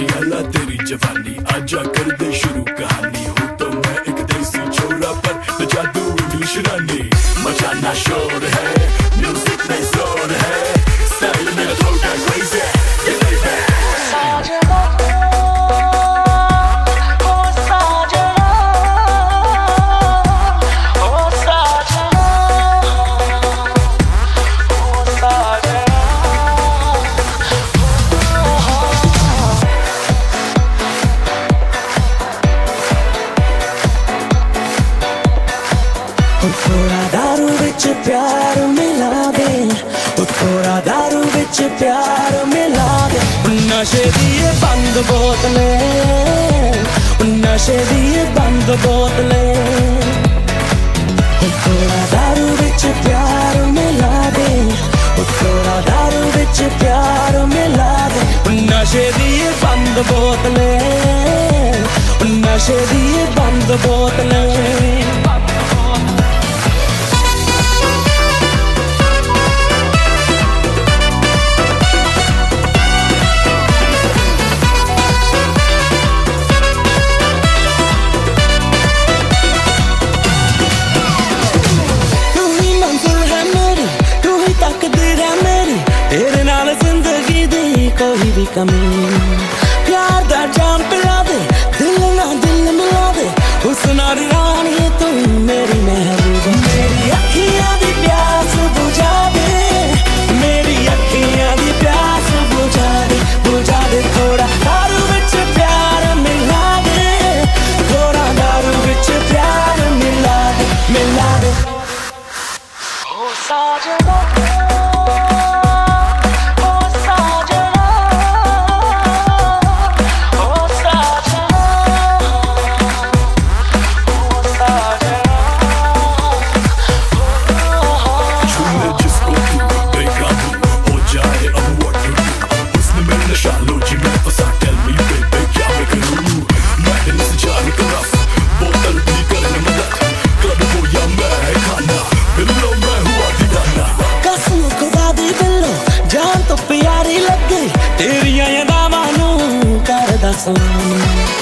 जवानी, अल्लाह तेरी जवानी, आजा कर दे शुरू कहानी। हूँ तो मैं एक देसी छोरा पर तो जादू इंग्लिश रानी। मचाना शोर है, म्यूजिक में जोर है, स्टाइल मेरा थोड़ा क्रेजी है। थोड़ा दारू विच प्यार मिला दे, थोड़ा दारू विच प्यार मिला दे। नशे दिए बंद बोतले, नशे दिए बंद बोतले। थोड़ा दारू विच प्यार मिला दे, थोड़ा दारू विच प्यार मिला दे। नशे दिए बंद बोतले, नशे दिए बंद बोतले। प्यार दा जाम पिला दे, दिल ना दिल मिला दे। हुस्न दी रानी तू मेरी महबूबा, मेरी अखियां दी प्यास बुझा दे, मेरी अखियां दी प्यास बुझा दे, बुझा दे। थोड़ा दारू विच प्यार मिला दे, थोड़ा दारू विच प्यार मिला दे, मिला दे। ओ साजना तेरिया यादां नूं करदा सलाम।